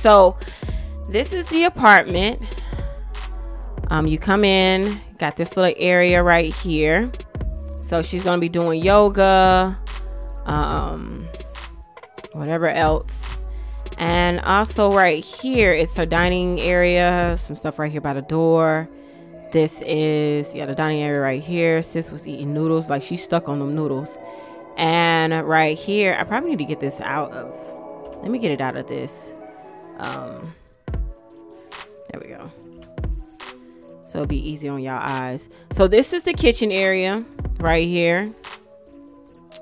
So this is the apartment. You come in, got this little area right here. So she's gonna be doing yoga, whatever else. And also right here, it's her dining area, some stuff right here by the door. This is, yeah, the dining area right here. Sis was eating noodles, like she's stuck on them noodles. And right here, I probably need to get this out of, let me get it out of this. There we go. So it'll be easy on y'all eyes. So this is the kitchen area right here.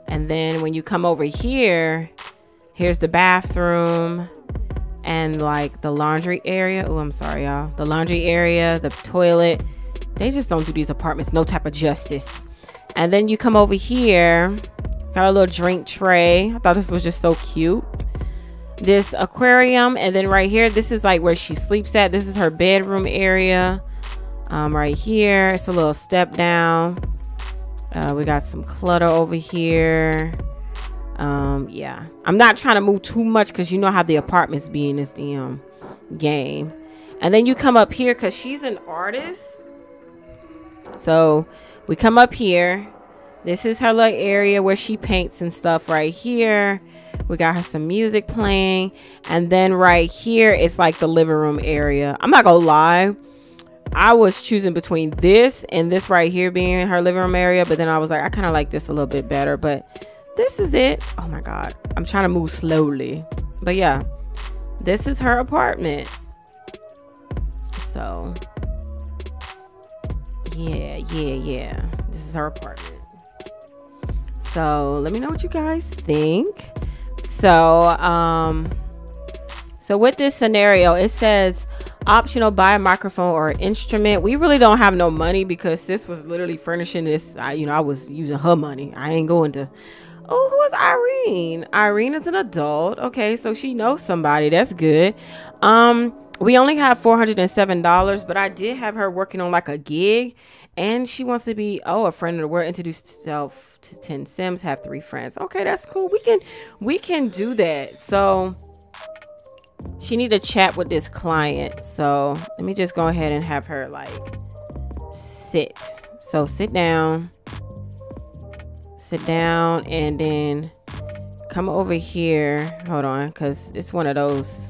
And then when you come over here, here's the bathroom and like the laundry area. Oh, I'm sorry, y'all. The laundry area, the toilet. They just don't do these apartments no type of justice. And then you come over here, got a little drink tray. I thought this was just so cute. This aquarium. And then right here, this is like where she sleeps at. This is her bedroom area. Right here, it's a little step down. We got some clutter over here. Yeah, I'm not trying to move too much because you know how the apartments be in this damn game. And then you come up here because she's an artist. So we come up here. This is her little area where she paints and stuff right here. We got her some music playing. And then right here, it's like the living room area. I'm not gonna lie, I was choosing between this and this right here being her living room area, but then I was like, I kind of like this a little bit better, but this is it. Oh my God, I'm trying to move slowly. But yeah, this is her apartment. So yeah, this is her apartment. So let me know what you guys think. So so with this scenario, it says optional, buy a microphone or an instrument. We really don't have no money because sis was literally furnishing this. I was using her money. I ain't going to. Oh, who is Irene? Irene is an adult. Okay, so she knows somebody. That's good. We only have $407, but I did have her working on like a gig, and she wants to be a friend of the world. Introduce herself to 10 Sims. Have 3 friends. Okay, that's cool. We can do that. So she need to chat with this client, so let me just go ahead and have her like sit. So sit down and then come over here. Hold on, because it's one of those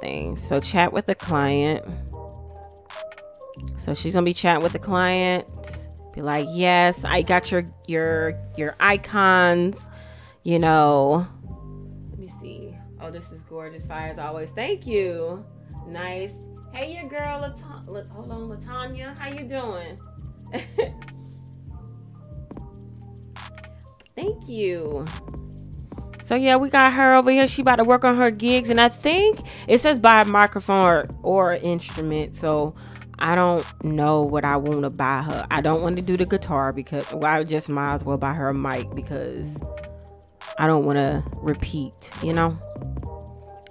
things. So chat with the client. So she's gonna be chatting with the client, be like, yes, I got your icons, you know. Oh, this is gorgeous, fire as always. Thank you. Nice. Hey, your girl, hold on, Latonya. How you doing? Thank you. So yeah, we got her over here. She about to work on her gigs, and I think it says buy a microphone or instrument. So I don't know what I want to buy her. I don't want to do the guitar because I just might as well buy her a mic because I don't want to repeat, you know.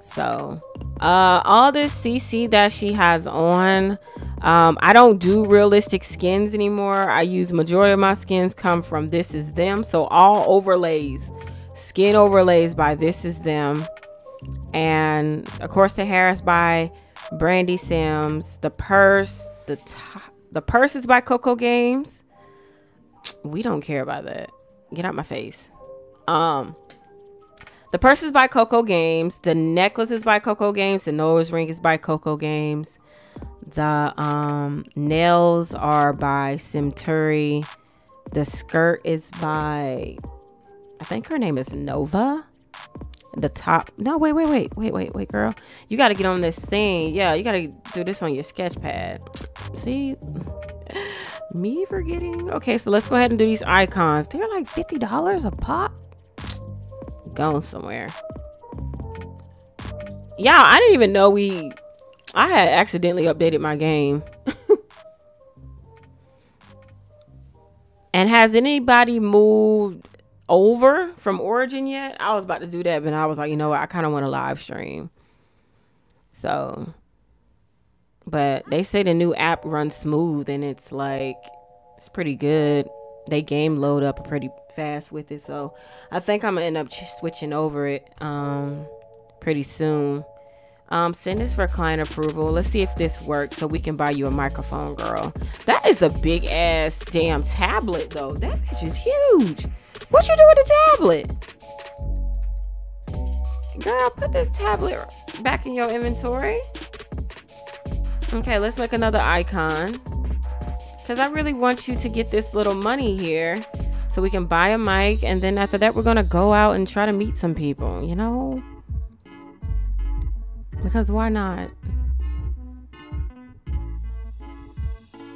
So all this CC that she has on, I don't do realistic skins anymore. I use majority of my skins come from This Is Them. So all overlays, skin overlays by This Is Them, and of course the hair is by Brandy Sims. The purse, the purse is by Coco Games. We don't care about that. Get out my face. The purse is by Coco Games. The necklace is by Coco Games. The nose ring is by Coco Games. The nails are by Simtory. The skirt is by, I think her name is Nova. The top. No, wait, girl. You got to get on this thing. Yeah, you got to do this on your sketch pad. See? Me forgetting. Okay, so let's go ahead and do these icons. They're like $50 a pop. Going somewhere. Yeah, I didn't even know I had accidentally updated my game. And has anybody moved over from Origin yet? I was about to do that, but I was like, you know what, I kind of want to live stream. So, but they say the new app runs smooth, and it's like, it's pretty good. They game load up pretty fast with it, so I think I'm gonna end up switching over it. pretty soon. Send this for client approval. Let's see if this works so we can buy you a microphone, girl. That is a big ass damn tablet though. That bitch is huge. What you do with the tablet? Girl, put this tablet back in your inventory. Okay, let's make another icon, because I really want you to get this little money here so we can buy a mic, and then after that we're gonna go out and try to meet some people, you know? Because why not?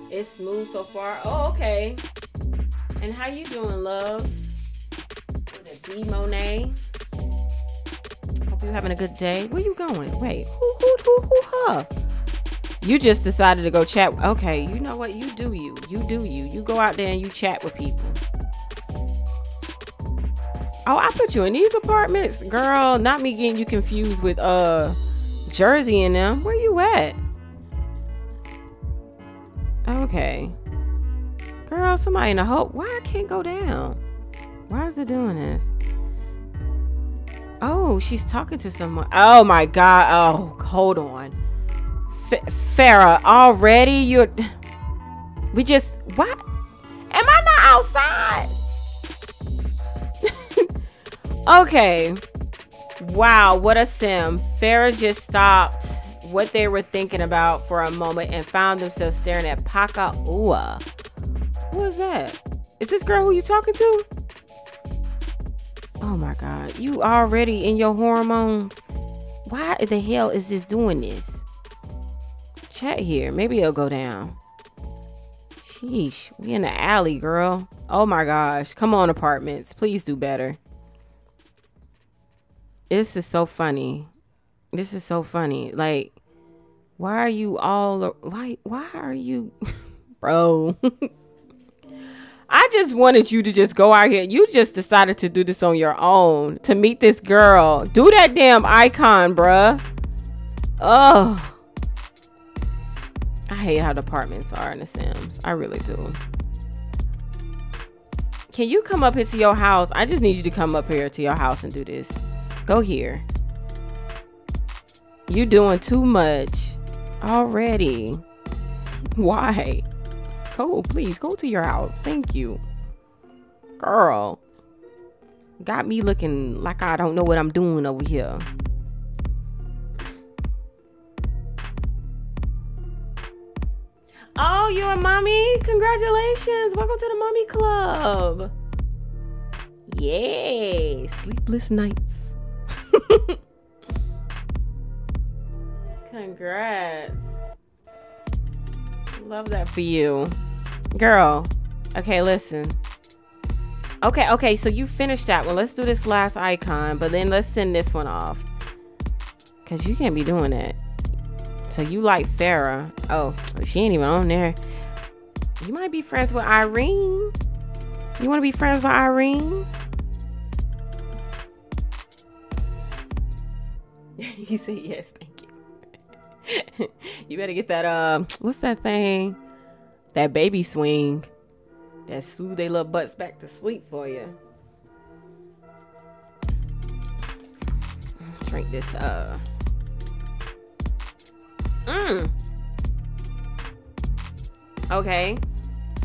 It's smooth so far. Oh, okay. And how you doing, love? Is it B Monet? Hope you're having a good day. Where you going? Wait, who, huh? You just decided to go chat. Okay, you know what? You do you. You do you. You go out there and you chat with people. Oh, I put you in these apartments? Girl, not me getting you confused with Jersey and them. Where you at? Okay. Girl, somebody in a hole. Why I can't go down? Why is it doing this? Oh, she's talking to someone. Oh my God. Oh, hold on. Farrah, already? You're... We just... What? Am I not outside? Okay, wow, what a sim. Farrah just stopped what they were thinking about for a moment and found themselves staring at Pakaua. Who is that? Is this girl who you talking to? Oh my God, you already in your hormones. Why the hell is this doing this? Chat here, maybe it'll go down. Sheesh, we in the alley, girl. Oh my gosh, come on apartments, please do better. This is so funny. This is so funny. Like, why are you all... Why are you... Bro. I just wanted you to just go out here. You just decided to do this on your own. To meet this girl. Do that damn icon, bruh. Oh. I hate how departments are in The Sims. I really do. Can you come up here to your house? I just need you to come up here to your house and do this. Go here. You doing too much already. Why? Oh, please go to your house. Thank you. Girl. Got me looking like I don't know what I'm doing over here. Oh, you're a mommy? Congratulations. Welcome to the mommy club. Yay. Sleepless nights. Congrats. Love that for you, girl. Okay, listen. Okay, so you finished that one. Let's do this last icon, but then let's send this one off, because you can't be doing that. So you like Farrah. Oh, she ain't even on there. You might be friends with Irene. You want to be friends with Irene? He said yes, thank you. You better get that what's that thing? That baby swing. That smooth they little butts back to sleep for you. Drink this Okay.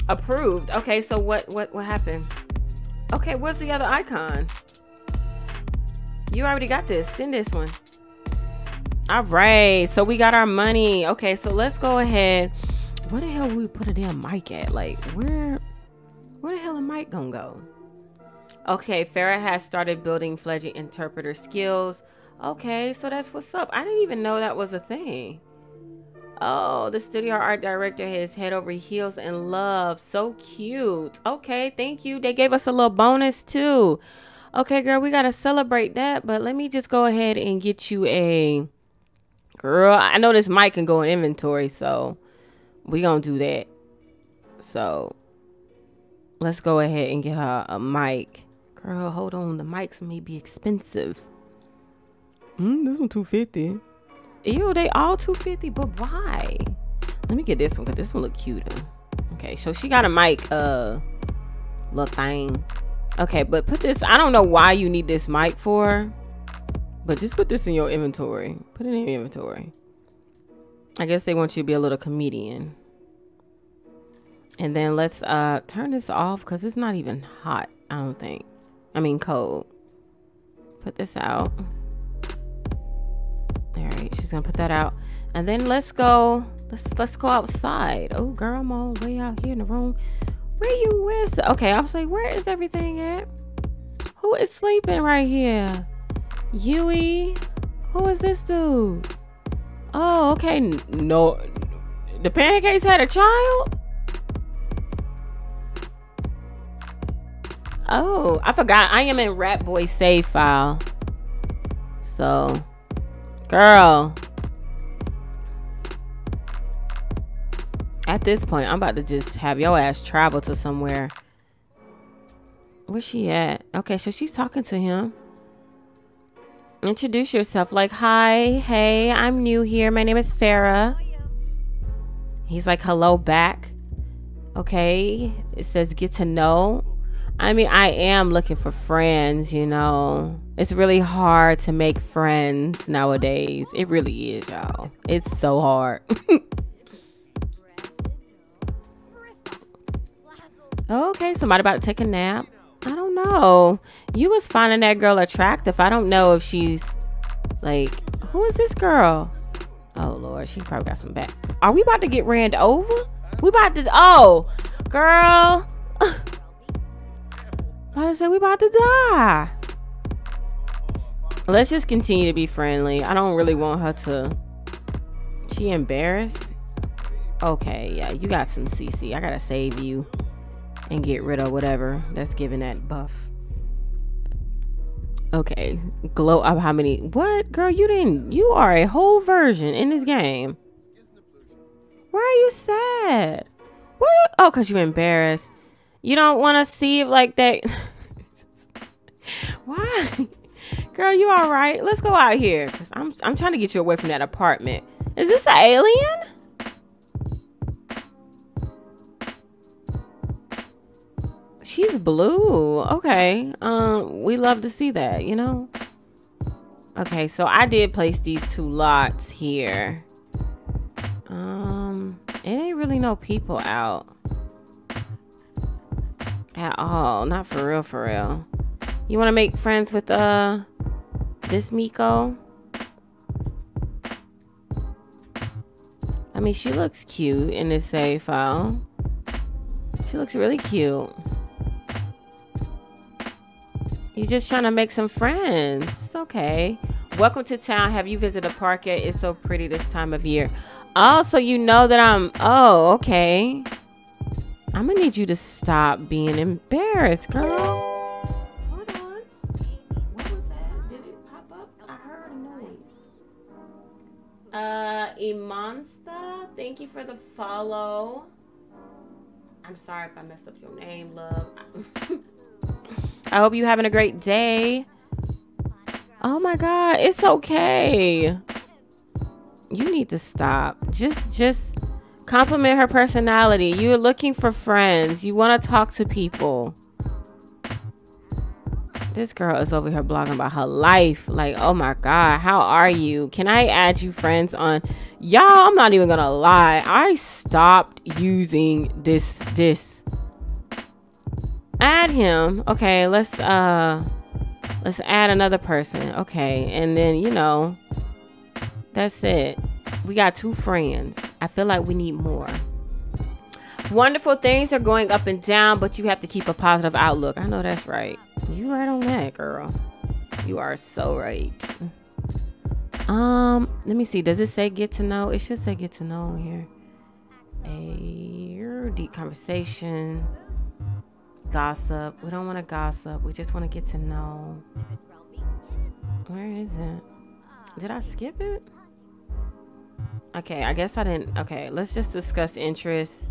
Approved. Okay, so what happened? Okay, what's the other icon? You already got this. Send this one. All right, so we got our money. Okay, so let's go ahead. Where the hell we put a damn mic at? Like, where the hell a mic gonna go? Okay, Farrah has started building fledgling interpreter skills. Okay, so that's what's up. I didn't even know that was a thing. Oh, the studio art director is head over heels in love. So cute. Okay, thank you. They gave us a little bonus too. Okay, girl, we gotta celebrate that, but let me just go ahead and get you a... Girl, I know this mic can go in inventory, so we gonna do that. So let's go ahead and get her a mic. Girl, hold on. The mics may be expensive. This one $250. Ew, they all $250, but why? Let me get this one, because this one look cuter. Okay, so she got a mic, little thing. Okay, but put this... I don't know why you need this mic for, But just put this in your inventory. Put it in your inventory. I guess they want you to be a little comedian. And then let's turn this off because it's not even hot, I don't think. I mean cold. Put this out. All right, she's gonna put that out. And then let's go outside. Oh girl, I'm all the way out here in the room. Where's the, okay, I was like, where is everything at? Who is sleeping right here? Yui, who is this dude? Oh, okay, no, the pancakes had a child? Oh, I forgot, I am in Rat Boy save file. So, girl. At this point, I'm about to just have your ass travel to somewhere. Where's she at? Okay, so she's talking to him. Introduce yourself like, hi, hey, I'm new here. My name is Farrah. He's like, hello back. Okay, it says get to know. I mean, I am looking for friends, you know. It's really hard to make friends nowadays. It really is, y'all. It's so hard. Okay, somebody about to take a nap. I don't know. You was finding that girl attractive. I don't know if she's like, who is this girl? Oh Lord, she probably got some back. Are we about to get ran over? We about to, oh, girl. I said we about to die. Let's just continue to be friendly. I don't really want her to. She embarrassed. Okay, yeah, you got some CC. I gotta save you and get rid of whatever that's giving that buff. Okay, glow up. How many? What, girl? You didn't. You are a whole version in this game. Why are you sad? What? Oh, cause you embarrassed. You don't want to see it like that. Why? Girl, you all right? Let's go out here. Cause I'm trying to get you away from that apartment. Is this an alien? She's blue. Okay. We love to see that, you know? Okay, so I did place these two lots here. It ain't really no people out. At all, not for real, for real. You want to make friends with this Miko? I mean, she looks cute in this save file. She looks really cute. You're just trying to make some friends. It's okay. Welcome to town. Have you visited a park yet? It's so pretty this time of year. Oh, so you know that I'm. Oh, okay. I'm gonna need you to stop being embarrassed, girl. Hold on. What was that? Did it pop up? I heard a noise. Imansta, thank you for the follow. I'm sorry if I messed up your name, love. I hope you're having a great day. Oh my God, it's okay. You need to stop. Just. Compliment her personality. You're looking for friends. You want to talk to people. This girl is over here blogging about her life. Like, oh my God, how are you? Can I add you friends on? Y'all, I'm not even going to lie. I stopped using this. Add him. Okay, let's add another person. Okay, and then, you know, that's it. We got two friends. I feel like we need more. Wonderful things are going up and down, but you have to keep a positive outlook. I know that's right. You right on that, girl. You are so right. Let me see. Does it say get to know? It should say get to know on here. A deep conversation. Gossip. We don't want to gossip. We just want to get to know. Where is it? Did I skip it? Okay, I guess I didn't. Okay, let's just discuss interests,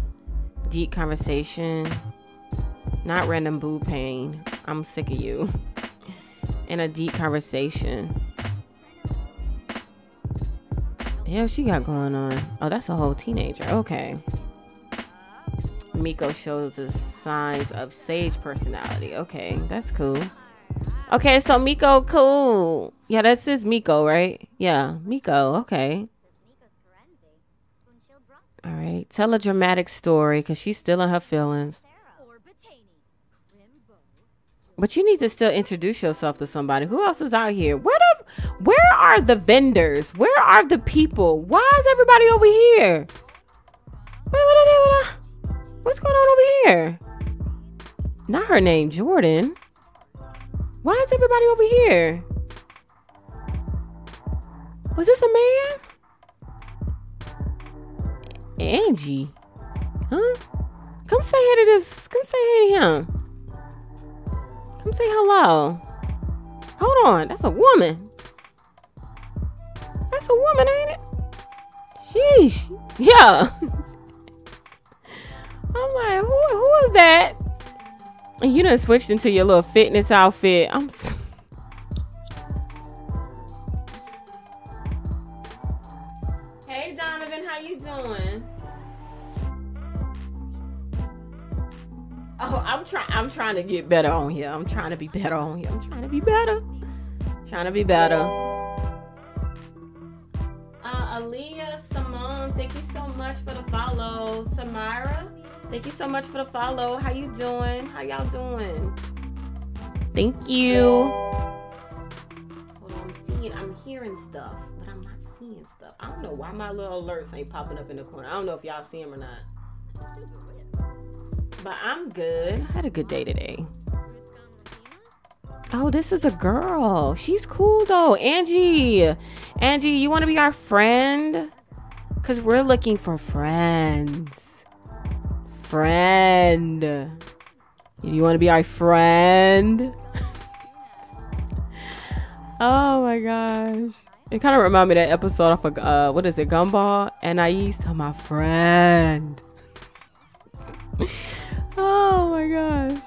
deep conversation, not random boo pain. I'm sick of you. And a deep conversation. Hell, she got going on. Oh, that's a whole teenager. Okay. Miko shows us signs of sage personality. Okay, that's cool. Okay, so Miko, cool. Yeah, that's his Miko, right? Yeah, Miko, okay. All right, tell a dramatic story because she's still in her feelings. But you need to still introduce yourself to somebody. Who else is out here? Where are the vendors? Where are the people? Why is everybody over here? What's going on over here? Not her name, Jordan. Why is everybody over here? Was this a man? Angie? Huh? Come say hey to this. Come say hey to him. Come say hello. Hold on, that's a woman. That's a woman, ain't it? Sheesh. Yeah. I'm like, who is that? And you done switched into your little fitness outfit. I'm so Hey Donovan, how you doing? Oh, I'm trying to get better on here. I'm trying to be better on here. I'm trying to be better. Trying to be better. Aaliyah, Simone, thank you so much for the follow. Samira, thank you so much for the follow. How you doing? How y'all doing? Thank you. Hold on, I'm hearing stuff, but I'm not seeing stuff. I don't know why my little alerts ain't popping up in the corner. I don't know if y'all see them or not. But I'm good. I had a good day today. Oh, this is a girl. She's cool though. Angie. Angie, you want to be our friend? Because we're looking for friends. Friend. You want to be our friend? Oh my gosh. It kind of reminded me of that episode of, what is it, Gumball? Anaïs, my friend. Oh my gosh.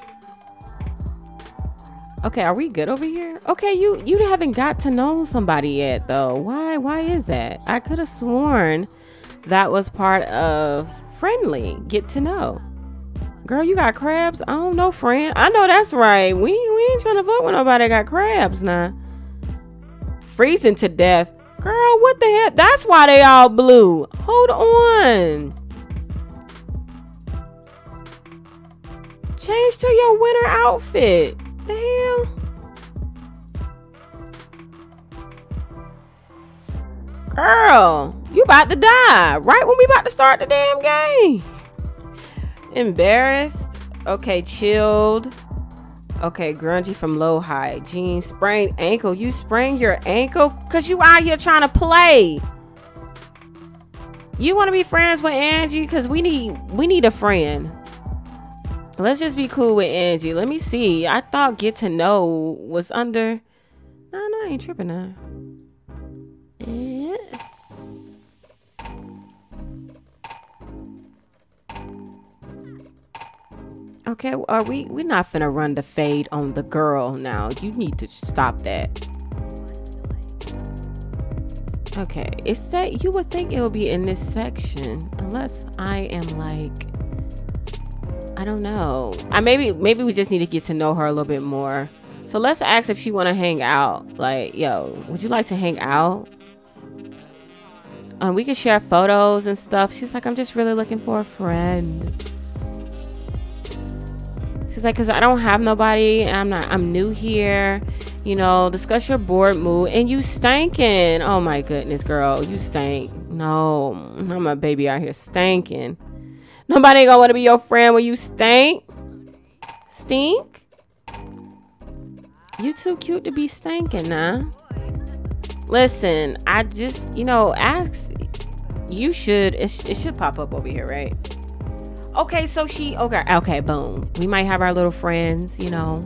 Okay, are we good over here? Okay, you haven't got to know somebody yet though. Why is that? I could have sworn that was part of friendly get to know. Girl, you got crabs? I don't know, friend. I know that's right. We ain't trying to vote with nobody got crabs now. Freezing to death. Girl, what the heck? That's why they all blue. Hold on. Change to your winter outfit. The hell? Girl, you about to die. Right when we about to start the damn game. Embarrassed. Okay, chilled. Okay, grungy from low high. Jeans, sprained ankle. You sprained your ankle? Because you out here trying to play. You want to be friends with Angie? Because we need a friend. Let's just be cool with Angie. Let me see. I thought get to know was under. No, I ain't tripping now. Okay, are we not finna run the fade on the girl now. You need to stop that. Okay, it's that you would think it would be in this section unless I am like I don't know. Maybe we just need to get to know her a little bit more. So let's ask if she want to hang out. Like, yo, would you like to hang out? We can share photos and stuff. She's like, I'm just really looking for a friend. She's like, cause I don't have nobody. And I'm new here. You know, discuss your board mood. And you stankin'. Oh my goodness, girl, you stank. No, I'm a baby out here stankin'. Nobody ain't gonna want to be your friend when you stink. Stink? You too cute to be stinking, nah. Listen, I just, you know, ask. You should, it should pop up over here, right? Okay, so okay, boom. We might have our little friends, you know.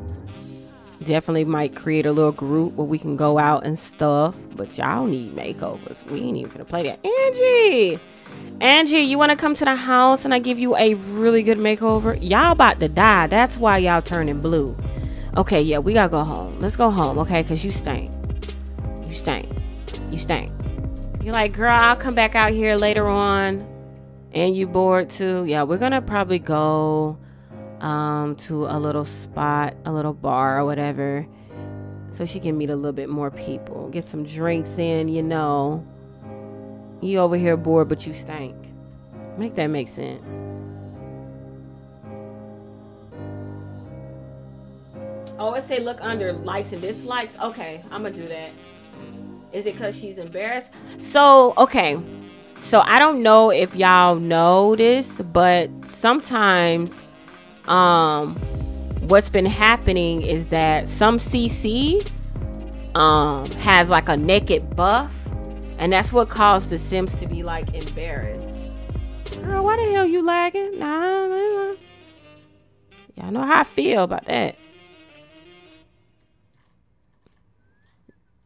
Definitely might create a little group where we can go out and stuff. But y'all need makeovers. We ain't even gonna play that. Angie! Angie, you want to come to the house and I give you a really good makeover? Y'all about to die. That's why y'all turning blue. Okay, yeah, we got to go home. Let's go home, okay? Because you stink. You stink. You stink. You're like, girl, I'll come back out here later on. And you bored too. Yeah, we're going to probably go to a little spot, a little bar or whatever, so she can meet a little bit more people, get some drinks in, you know. You over here bored, but you stink. Make that make sense. Oh, it say look under likes and dislikes. Okay, I'm gonna do that. Is it because she's embarrassed? So, okay. So, I don't know if y'all know this, but sometimes what's been happening is that some CC has like a naked buff, and that's what caused the Sims to be like embarrassed. Girl, why the hell you lagging? Nah. Y'all know how I feel about that.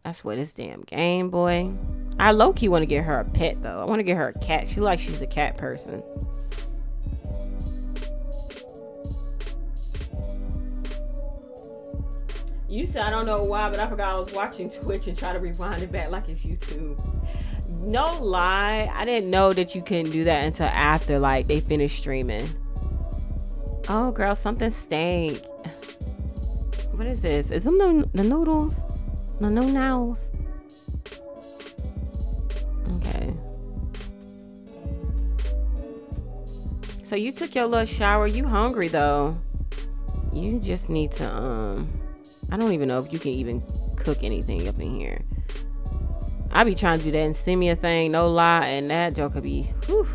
That's what this damn Game Boy. I low-key want to get her a pet, though. I want to get her a cat. She likes she's a cat person. You said, I don't know why, but I forgot I was watching Twitch and try to rewind it back like it's YouTube. No lie. I didn't know that you couldn't do that until after, like, they finished streaming. Oh, girl, something stank. What is this? Is them the noodles? No noodles. Okay. So you took your little shower. You hungry, though. You just need to, I don't even know if you can even cook anything up in here. I be trying to do that and send me a thing, no lie, and that joker be, whew,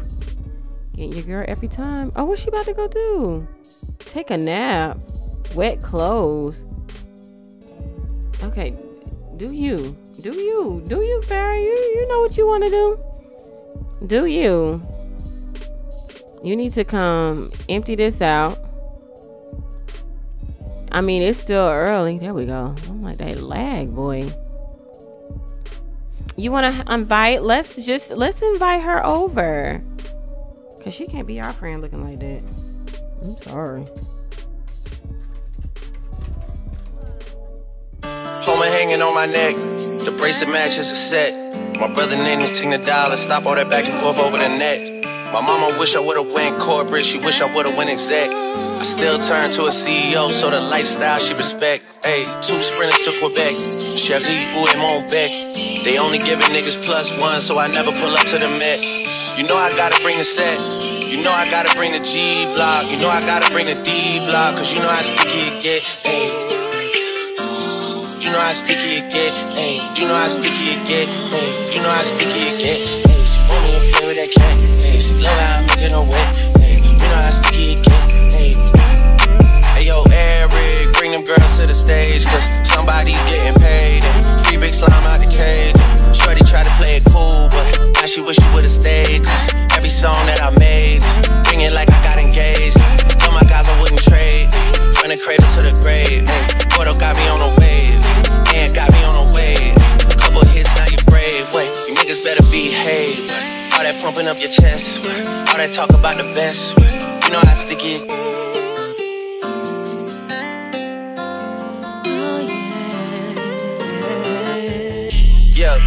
getting your girl every time. Oh, what's she about to go do? Take a nap. Wet clothes. Okay, do you, Farrah? You know what you want to do. Do you? You need to come empty this out. I mean, it's still early. There we go. I'm like that lag, boy. You want to invite? Let's invite her over. Cause she can't be our friend looking like that. I'm sorry. Homer hanging on my neck. The bracelet matches a set. My brother Nanny's $10. Stop all that back and forth over the net. My mama wish I would've went corporate. She wish I would've went exec. I still turn to a CEO, so the lifestyle she respect. Hey, 2 sprinters to Quebec. Chef Lee, Ooh, and Montbec. They only giving niggas +1, so I never pull up to the Met. You know I gotta bring the set. You know I gotta bring the G block. You know I gotta bring the D block, cause you know how sticky it get. Hey, you know how sticky it get. Hey, you know how sticky it get. Hey, you know how sticky it get. Hey, she want me to play with that cat. Hey, she love how I'm making her wet. Hey, you know how sticky it get. Yo, Eric, bring them girls to the stage, cause somebody's getting paid. And free big slime out the cage. And shorty tried to play it cool, but now she wish she would've stayed. Cause every song that I made is bringing like I got engaged. Tell my guys I wouldn't trade. From the cradle to the grave. Porto got me on a wave. And got me on a wave. A couple hits, now you brave. Wait, you niggas better behave. All that pumping up your chest. All that talk about the best. You know how sticky it. Yeah.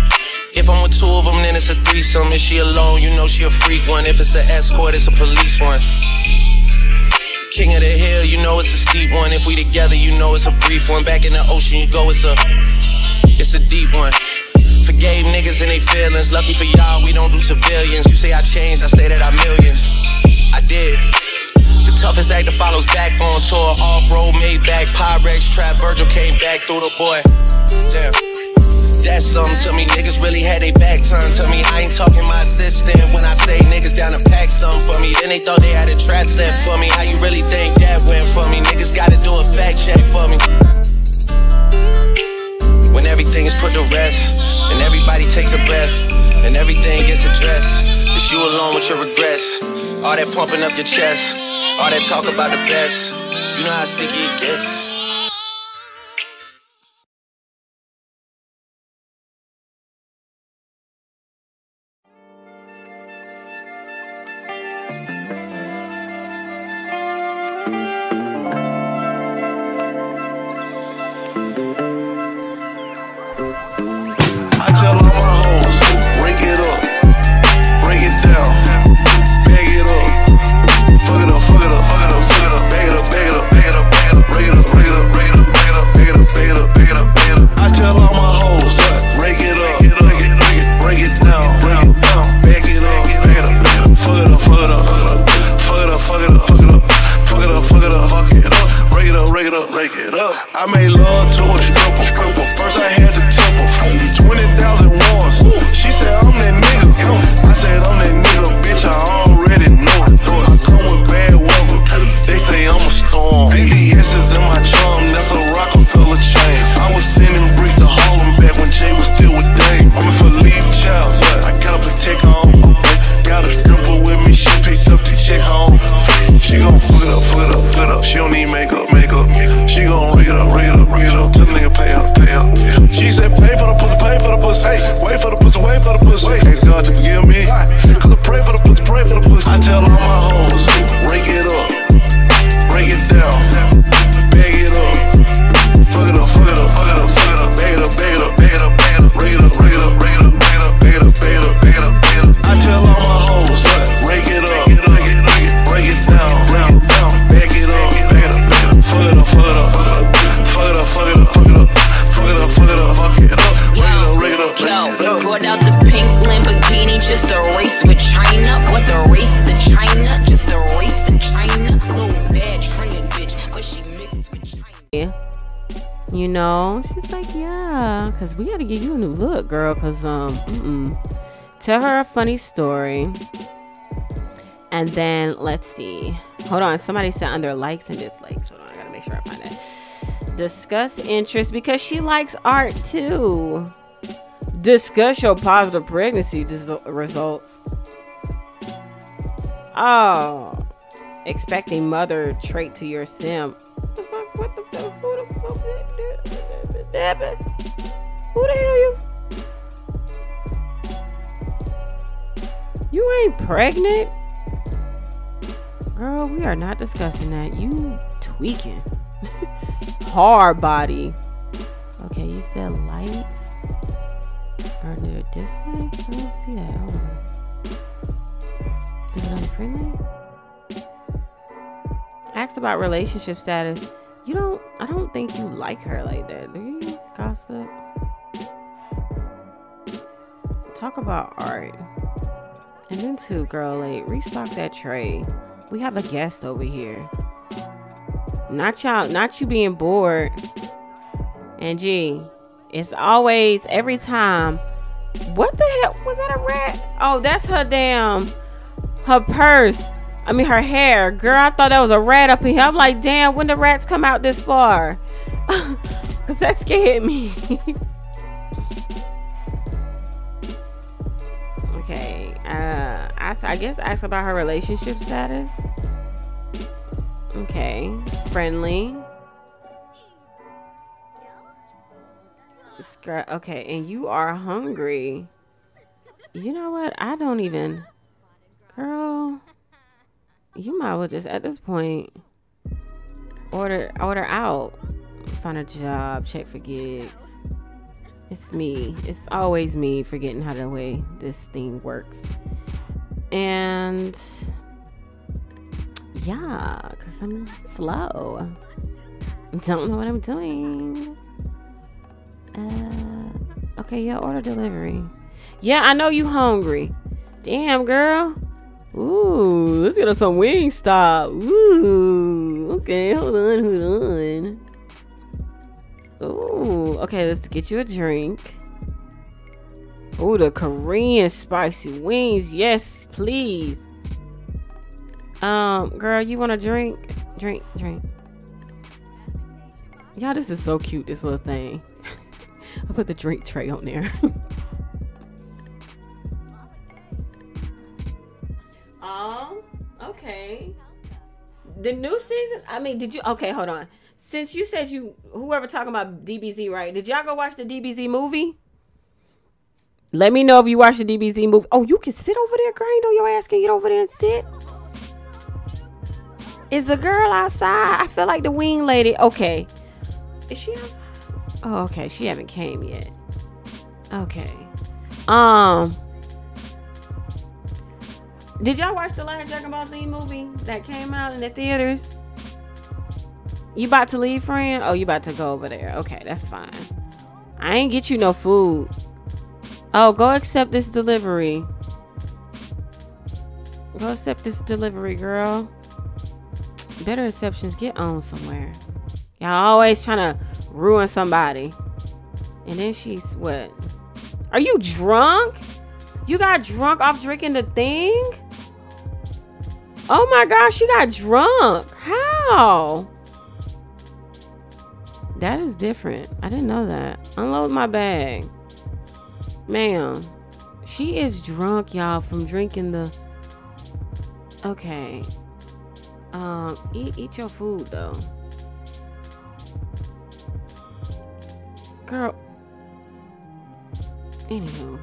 If I'm with 2 of them, then it's a threesome. If she alone, you know she a freak one. If it's an escort, it's a police one. King of the hill, you know it's a steep one. If we together, you know it's a brief one. Back in the ocean, you go, it's a deep one. Forgave niggas and they feelings. Lucky for y'all, we don't do civilians. You say I changed, I say that I'm million. I did. The toughest act that follows back on tour. Off-road, Maybach, Pyrex, Trap, Virgil came back through the boy. Damn. That's something to me, niggas really had they back turned to me. I ain't talking my assistant when I say niggas down to pack something for me. Then they thought they had a trap set for me. How you really think that went for me? Niggas gotta do a fact check for me. When everything is put to rest, and everybody takes a breath, and everything gets addressed, it's you alone with your regrets. All that pumping up your chest, all that talk about the best. You know how sticky it gets. Fuck it up, bag it up. up. I made love to a stripper. First I had to tip her 20,000 once. She said I'm that nigga. I said I'm that nigga, bitch. I already know it. I come with bad weather. They say I'm a storm. VDS is in my charm. That's a Rockefeller chain. I was sending bricks to Harlem back when Jay was still with Dame. I'm a leave child. I gotta protect her own. Got a stripper with me. She picked up the check home. She gon' foot up, foot up, foot up. She don't need makeup, makeup. She gon' rig it up, rig it up, rig it up. Tell the nigga pay up, pay up. She said pay for the pussy, hey, wait for the pussy, wait for the pussy. Thank God to forgive me, cause I pray for the pussy, pray for the pussy. I tell all my hoes, rake it up, break it down, bag it up, fuck it up, fuck it up, fuck it up, fuck it up, bag it up, bag it up, bag it up, bag it up, rake it up, rake it up, rake it up, bag it up, bag it up, bag it up, bag it up, bag it up. I tell all my hoes, rake it up, break it down, round down, bag it up, bag it up, bag it up, fuck it up, fuck it up, fuck it up, fuck it up, fuck it up, fuck it up, fuck it up, fuck it up. Yo, brought out the pink Lamborghini just to race with China. What the race to China? Just a race to China. Little bad trainer bitch, but she mixed with China. You know, she's like, yeah, cause we gotta give you a new look, girl. Cause tell her a funny story, and then let's see. Hold on, somebody said under likes and dislikes. Hold on, I gotta make sure I find it. Discuss interest because she likes art too. Discuss your positive pregnancy results. Oh, expecting mother trait to your sim. What the fuck? What the fuck? Who the fuck? Who the hell you? You ain't pregnant, girl. We are not discussing that. You tweaking. Hard body. Okay, you said likes. Are there dislikes? I don't see that. Hold on. Is it unfriendly? Asked about relationship status. You don't. I don't think you like her like that. Do you gossip? Talk about art. And then too, girl, like restock that tray. We have a guest over here. Not y'all. Not you being bored. Angie. It's always, every time. What the hell? Was that a rat? Oh, that's her damn, her purse. I mean, her hair. Girl, I thought that was a rat up in here. I'm like, damn, when the rats come out this far? Because that scared me. Okay. I guess ask about her relationship status. Okay. Friendly. Okay, and you are hungry. You know what? I don't even. Girl, you might well just at this point order out. Find a job, check for gigs. It's me. It's always me forgetting how the way this thing works. And yeah, because I'm slow. Don't know what I'm doing. Okay, yeah, order delivery. Yeah, I know you hungry. Damn, girl. Ooh, let's get us some Wingstop. Ooh, okay, hold on. Ooh, okay, let's get you a drink. Ooh, the Korean spicy wings. Yes, please. Girl, you want a drink? Drink. Y'all, this is so cute, this little thing. I put the drink tray on there. Okay. The new season? I mean, did you... Okay, hold on. Since you said you... Whoever talking about DBZ, right? Did y'all go watch the DBZ movie? Let me know if you watched the DBZ movie. Oh, you can sit over there, girl. You know your ass can get over there and sit. Is a girl outside? I feel like the wing lady. Okay. Is she outside? Oh, okay. She haven't came yet. Okay. Did y'all watch the last Dragon Ball Z movie that came out in the theaters? You about to leave, friend? Oh, you about to go over there. Okay, that's fine. I ain't get you no food. Oh, go accept this delivery. Go accept this delivery, girl. Better exceptions. Get on somewhere. Y'all always trying to ruin somebody. And then she's what? Are you drunk? You got drunk off drinking the thing? Oh my gosh, she got drunk. How? That is different. I didn't know that. Unload my bag. Ma'am, she is drunk, y'all, from drinking the... Okay. Eat your food, though. Girl. Anywho.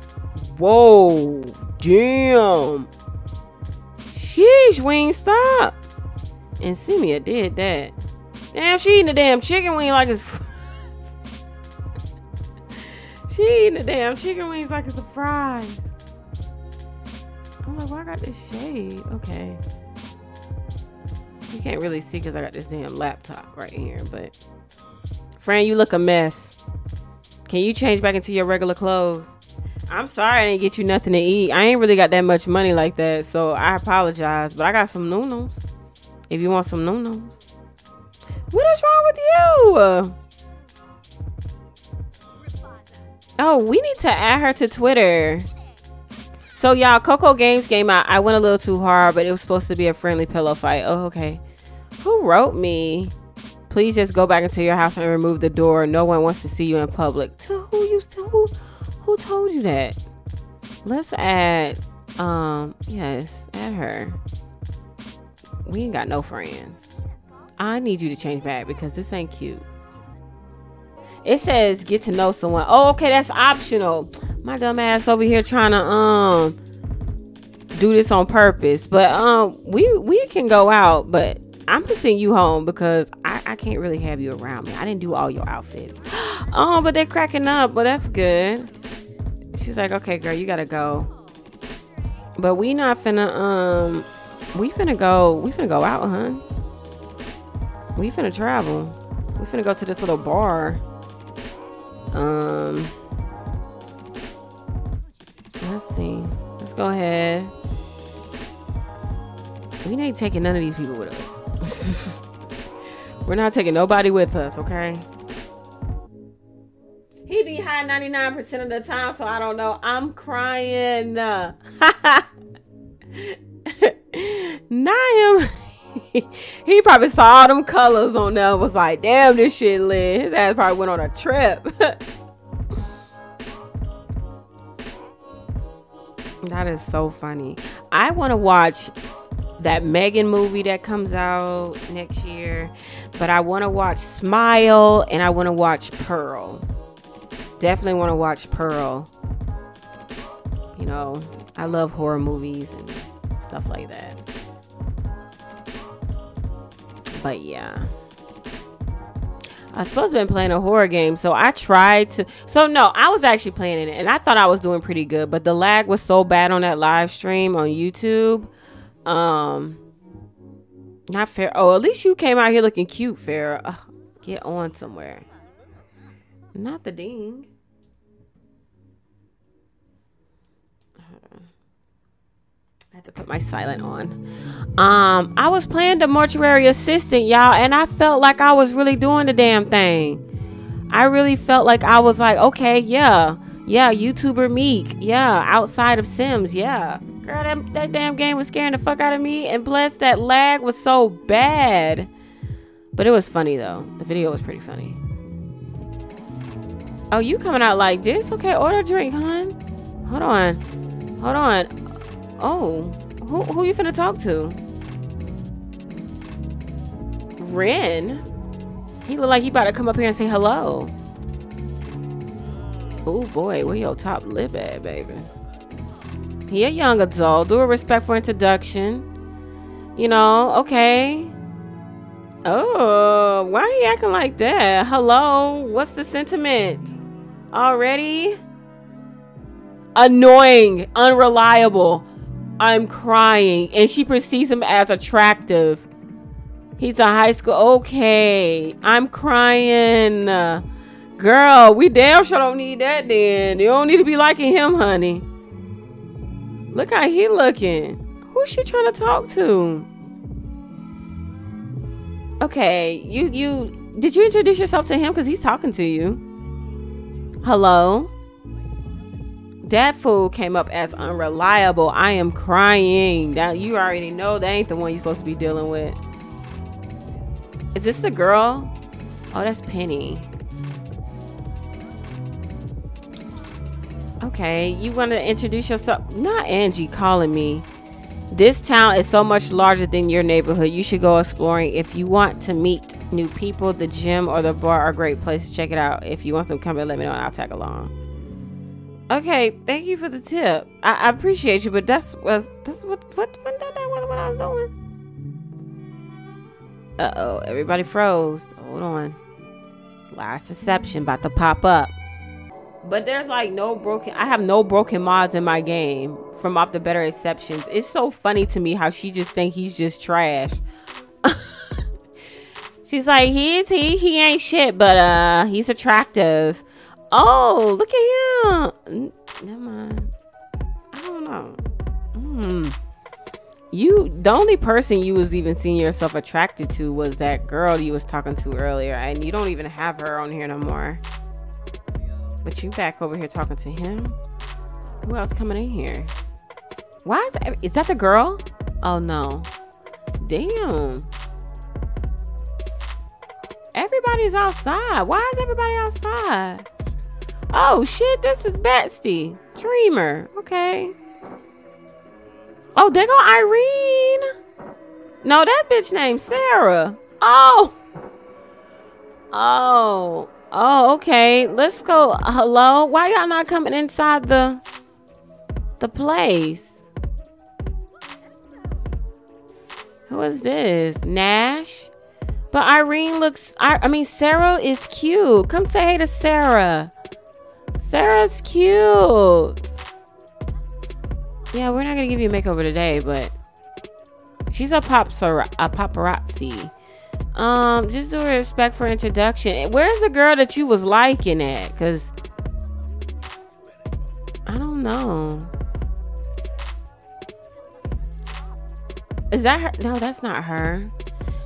Whoa. Damn. Sheesh, Wingstop. And Simia did that. Damn, she eating a damn chicken wing like it's... She eating the damn chicken wings like it's a surprise. I'm like, why I got this shade? Okay. You can't really see because I got this damn laptop right here, but... Friend, you look a mess. Can you change back into your regular clothes? I'm sorry I didn't get you nothing to eat. I ain't really got that much money like that, so I apologize. But I got some noonums. If you want some noonums. What is wrong with you? Oh, we need to add her to Twitter. So, y'all, Coco Games came out. I went a little too hard, but it was supposed to be a friendly pillow fight. Oh, okay. Who wrote me? Please just go back into your house and remove the door. No one wants to see you in public. To who you to who told you that? Let's add yes, add her. We ain't got no friends. I need you to change back because this ain't cute. It says get to know someone. Oh, okay, that's optional. My dumb ass over here trying to do this on purpose. But we can go out, but I'm just sending you home because I can't really have you around me. I didn't do all your outfits. Oh, but they're cracking up. Well, that's good. She's like, okay, girl, you gotta go. But we not finna, we finna go out, hun. We finna travel. We finna go to this little bar. Let's see. Let's go ahead. We ain't taking none of these people with us. We're not taking nobody with us, okay? He be high 99% of the time, so I don't know. I'm crying. Naim. He probably saw all them colors on there and was like, damn, this shit lit. His ass probably went on a trip. That is so funny. I want to watch that Megan movie that comes out next year, but I want to watch Smile and I want to watch Pearl. Definitely want to watch Pearl. You know, I love horror movies and stuff like that. But yeah, I supposed to been playing a horror game, so I tried to. So no, I was actually playing it and I thought I was doing pretty good, but the lag was so bad on that live stream on YouTube. Not fair. Oh, at least you came out here looking cute, Farrah. Get on somewhere. Not the ding. I have to put my silent on. I was playing the Mortuary Assistant, y'all, and I felt like I was really doing the damn thing. I really felt like I was like, okay, yeah, YouTuber Meek, yeah, outside of Sims, yeah. Girl, that damn game was scaring the fuck out of me, and bless, that lag was so bad. But it was funny though. The video was pretty funny. Oh, you coming out like this? Okay, order a drink, hun. Hold on, hold on. Oh, who you finna talk to? Ren. He look like he about to come up here and say hello. Oh boy, where your top lip at, baby? He a young adult. Do a respectful introduction. You know, okay. Oh, why are you acting like that? Hello, what's the sentiment? Already? Annoying, unreliable. I'm crying. And she perceives him as attractive. He's a high school. Okay, I'm crying. Girl, we damn sure don't need that then. You don't need to be liking him, honey. Look how he looking. Who's she trying to talk to? Okay, you Did you introduce yourself to him? Because he's talking to you. Hello? That fool came up as unreliable. I am crying. Now, you already know that ain't the one you're supposed to be dealing with. Is this the girl? Oh, that's Penny. Okay, you want to introduce yourself? Not Angie calling me. This town is so much larger than your neighborhood. You should go exploring. If you want to meet new people, the gym or the bar are great places. Check it out. If you want some company, let me know and I'll tag along. Okay, thank you for the tip. I appreciate you, but that's what I was doing. Uh-oh, everybody froze. Hold on. Last deception about to pop up. But there's like no broken, I have no broken mods in my game from off the better exceptions. It's so funny to me how she just think he's just trash. She's like, he ain't shit, but he's attractive. Oh, look at him. Never mind. I don't know. You, the only person you was even seeing yourself attracted to was that girl you was talking to earlier, and you don't even have her on here no more. But you back over here talking to him. Who else coming in here? Why is that the girl? Oh no. Damn. Everybody's outside. Why is everybody outside? Oh shit, this is Betsy. Dreamer. Okay. Oh, there go Irene. No, that bitch named Sarah. Oh. Oh. Oh, okay. Let's go. Hello? Why y'all not coming inside the place? Who is this? Nash? But Irene looks... I mean, Sarah is cute. Come say hey to Sarah. Sarah's cute. Yeah, we're not going to give you a makeover today, but... She's a paparazzi. Just do a respect for introduction. Where's the girl that you was liking at? Cause I don't know. Is that her? No, that's not her.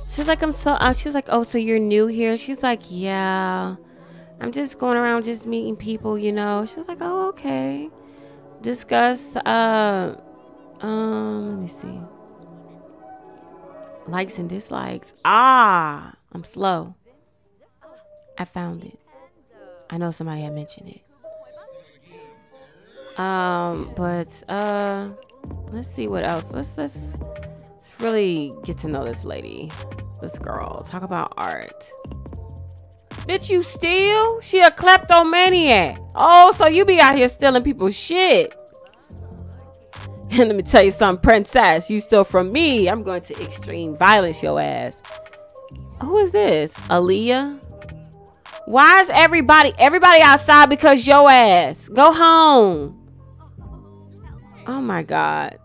She's like, I'm so. She's like, oh, so you're new here? She's like, yeah. I'm just going around, just meeting people, you know. She's like, oh, okay. Discuss. Let me see. Likes and dislikes. Ah, I'm slow. I found it. I know somebody had mentioned it. But let's see what else. Let's really get to know this lady, this girl. Talk about art. Bitch, you steal? She a kleptomaniac. Oh, so you be out here stealing people's shit. And let me tell you something, princess. You steal from me, I'm going to extreme violence your ass. Who is this? Aaliyah? Why is everybody outside because your ass? Go home. Oh my God.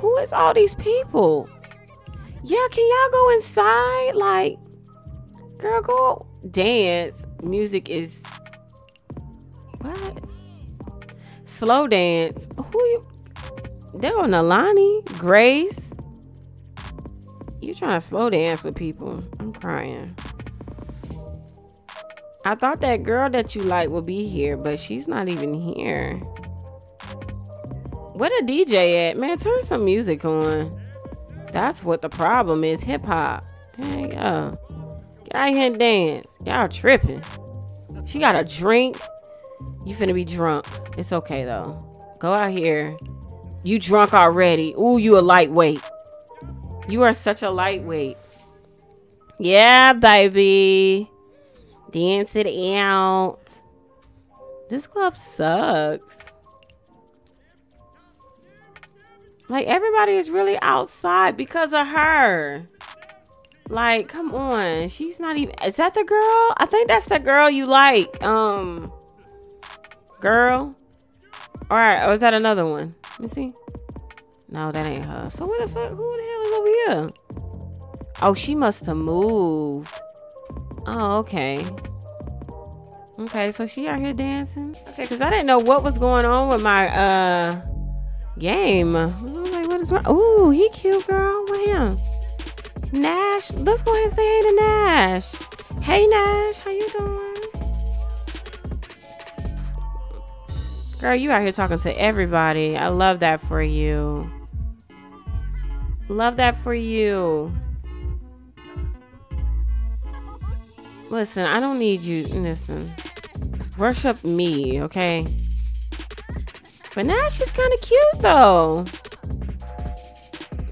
Who is all these people? Yeah, can y'all go inside? Like, girl, go dance. Music is... What? Slow dance. Who you? They're on Nalani, Grace. You trying to slow dance with people? I'm crying. I thought that girl that you like would be here, but she's not even here. Where the DJ at? Man, turn some music on. That's what the problem is. Hip hop. Dang, y'all. Get out here and dance. Y'all tripping. She got a drink. You finna be drunk. It's okay though. Go out here. You drunk already. Ooh, you a lightweight. You are such a lightweight. Yeah, baby. Dance it out. This club sucks. Like, everybody is really outside because of her. Like, come on. She's not even... Is that the girl? I think that's the girl you like. Girl. All right. Oh, is that another one? Let me see. No, that ain't her. So where the fuck? Who the hell is over here? Oh, she must have moved. Oh, okay. Okay, so she out here dancing. Okay, because I didn't know what was going on with my game. I was like, what is wrong? Ooh, he cute, girl. What him? Nash. Let's go ahead and say hey to Nash. Hey, Nash. How you doing? Girl, you out here talking to everybody. I love that for you. Love that for you. Listen, I don't need you. Listen. Worship me, okay? But Nash is kind of cute, though.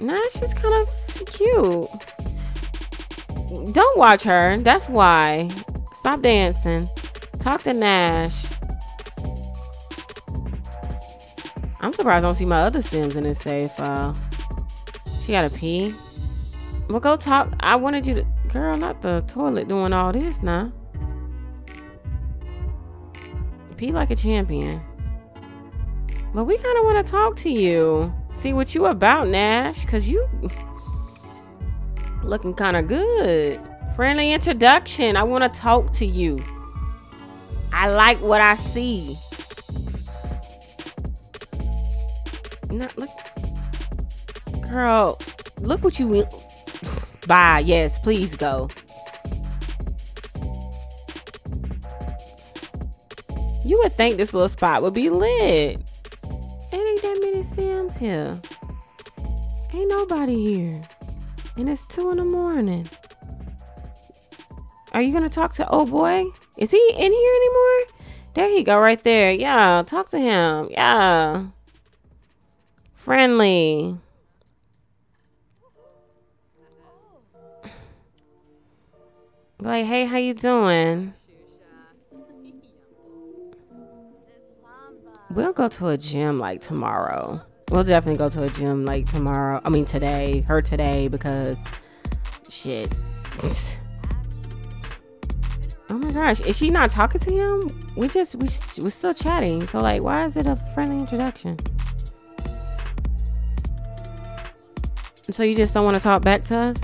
Nash is kind of cute. Don't watch her. That's why. Stop dancing. Talk to Nash. I'm surprised I don't see my other Sims in this safe file. She gotta pee. Well, go talk. I wanted you to... Girl, not the toilet doing all this now. Pee like a champion. But we kind of want to talk to you. See what you about, Nash. Because you... looking kind of good. Friendly introduction. I want to talk to you. I like what I see. Not look, girl, look what you... Bye. Yes, please go. You would think this little spot would be lit. It ain't that many Sims here. Ain't nobody here. And it's 2 in the morning. Are you gonna talk to oh boy? Is he in here anymore? There he go right there. Yeah, talk to him. Yeah. Friendly. Like, hey, how you doing? We'll go to a gym like tomorrow. We'll definitely go to a gym like tomorrow. I mean today, her today, because shit. Oh my gosh, is she not talking to him? We're still chatting. So like, why is it a friendly introduction? So you just don't want to talk back to us?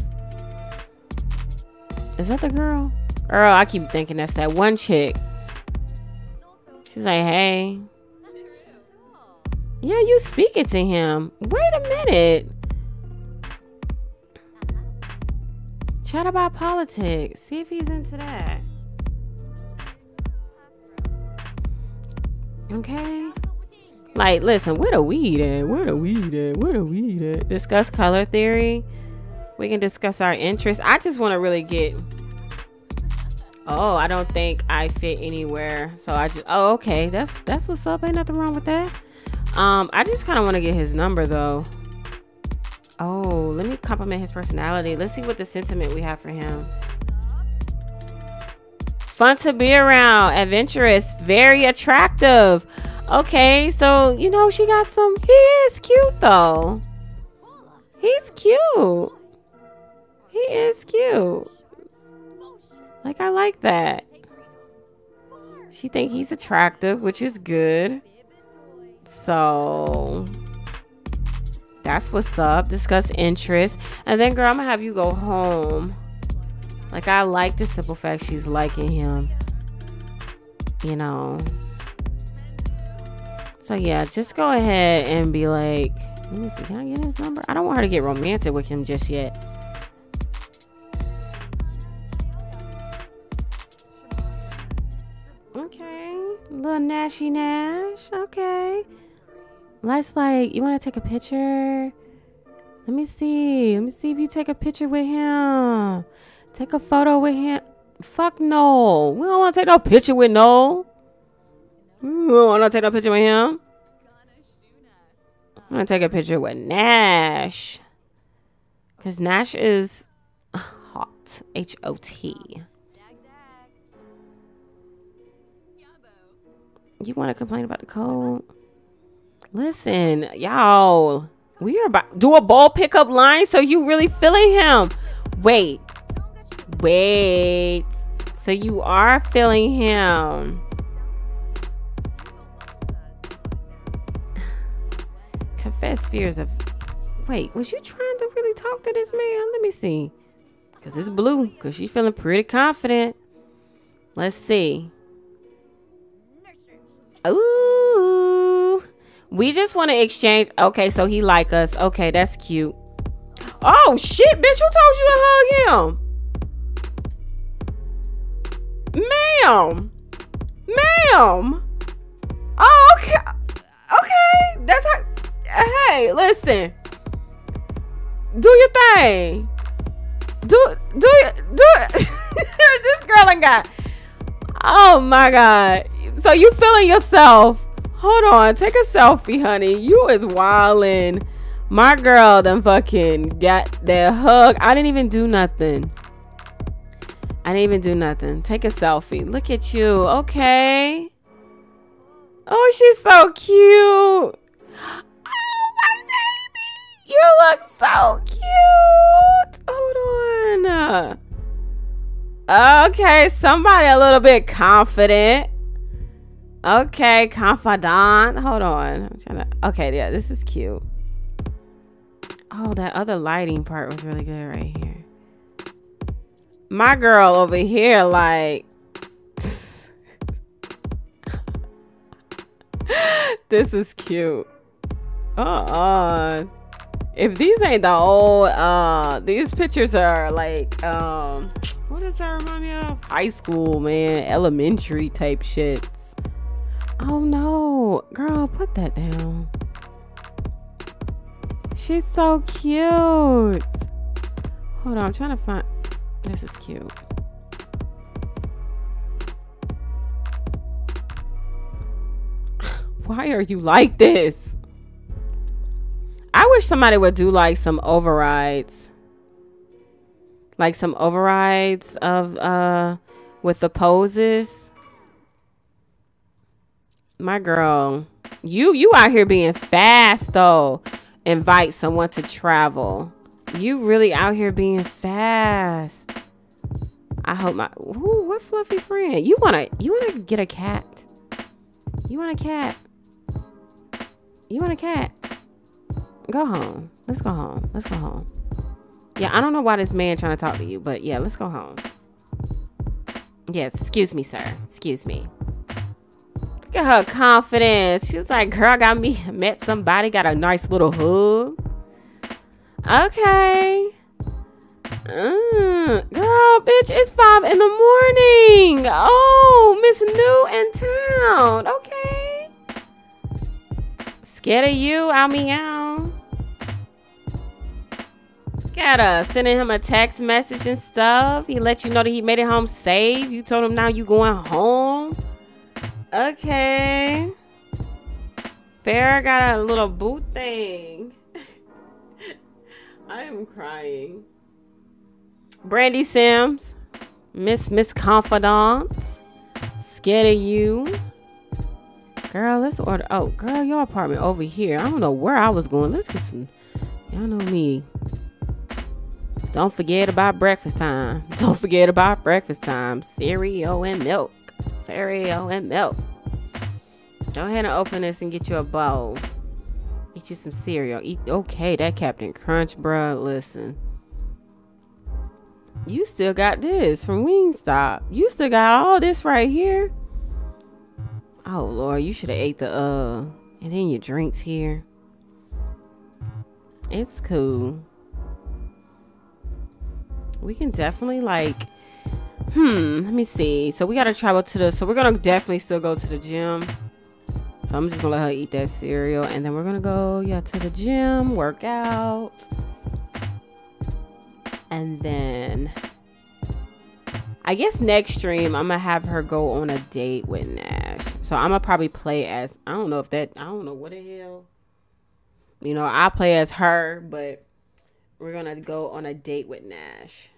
Is that the girl? Girl, I keep thinking that's that one chick. She's like, hey. Yeah, you speaking to him. Wait a minute. Chat about politics. See if he's into that. Okay. Like, listen, where the weed at? Where the weed at? Where the weed at? Discuss color theory. We can discuss our interests. I just want to really get... Oh, I don't think I fit anywhere. So I just... Oh, okay. That's what's up. Ain't nothing wrong with that. I just kind of want to get his number though. Oh, let me compliment his personality. Let's see what the sentiment we have for him. Fun to be around, adventurous, very attractive. Okay, so you know she got some. He is cute though. He's cute. He is cute. Like, I like that. She think he's attractive, which is good. So that's what's up. Discuss interests. And then girl, I'm gonna have you go home. Like, I like the simple fact she's liking him, you know. So yeah, just go ahead and be like, let me see, can I get his number? I don't want her to get romantic with him just yet. Okay, little Nashy Nash. Okay. Life's like, you want to take a picture? Let me see. Let me see if you take a picture with him. Take a photo with him. Fuck no. We don't want to take no picture with no. We don't want to take no picture with him. I'm going to take a picture with Nash. Because Nash is hot. H-O-T. You want to complain about the cold? Listen, y'all, we are about do a ball pickup line. So you really feeling him? Wait. So you are feeling him? Confess fears of. Wait, was you trying to really talk to this man? Let me see. Cause it's blue. Cause she's feeling pretty confident. Let's see. Ooh. We just want to exchange. Okay, so he like us. Okay, that's cute. Oh shit, bitch, who told you to hug him? Ma'am. Ma'am. Oh, okay. Okay. That's how. Hey, listen. Do your thing. Do this girl ain't got. Oh my God. So you feeling yourself. Hold on. Take a selfie, honey. You is wildin'. My girl done fucking got that hug. I didn't even do nothing. I didn't even do nothing. Take a selfie. Look at you. Okay. Oh, she's so cute. Oh, my baby. You look so cute. Hold on. Okay. Somebody a little bit confident. Okay. Confidant. Hold on. I'm trying to. Okay. Yeah, this is cute. Oh, that other lighting part was really good right here. My girl over here, like, this is cute. If these ain't the old, these pictures are like, what does that remind me of? High school, man, elementary type shits. Oh no, girl, put that down. She's so cute. Hold on, I'm trying to find. This is cute. Why are you like this? I wish somebody would do like some overrides. Like some overrides of with the poses. My girl, you out here being fast though. Invite someone to travel. You really out here being fast. I hope my ooh, what fluffy friend. You wanna get a cat. You want a cat. You want a cat. Go home. Let's go home. Let's go home. Yeah, I don't know why this man trying to talk to you, but yeah, let's go home. Yes, excuse me, sir. Excuse me. Look at her confidence. She's like, girl, got me met somebody, got a nice little hug. Okay. Girl, bitch, it's 5 in the morning. Oh, Miss New in town. Okay. Scared of you, I'll meow. Gotta sending him a text message and stuff. He let you know that he made it home safe. You told him now you going home. Okay. Farrah got a little boot thing. I am crying. Brandy Sims, Miss Confidant, scared of you. Girl, let's order. Oh, girl, your apartment over here. I don't know where I was going. Let's get some. Y'all know me. Don't forget about breakfast time. Don't forget about breakfast time. Cereal and milk. Cereal and milk. Go ahead and open this and get you a bowl. Eat you some cereal. Eat okay, that Captain Crunch, bruh. Listen. You still got this from Wingstop. You still got all this right here. Oh Lord, you should have ate the and then your drinks here. It's cool. We can definitely like let me see. So we gotta travel to the so we're gonna definitely still go to the gym. So I'm just gonna let her eat that cereal and then we're gonna go, yeah, to the gym, work out. And then I guess next stream, I'm gonna have her go on a date with Nash. So I'm gonna probably play as, I don't know if that, I don't know what the hell, you know, I play as her, but we're gonna go on a date with Nash.